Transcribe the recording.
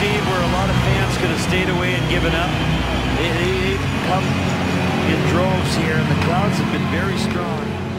Steve, where a lot of fans could have stayed away and given up. They've come in droves here, and the crowds have been very strong.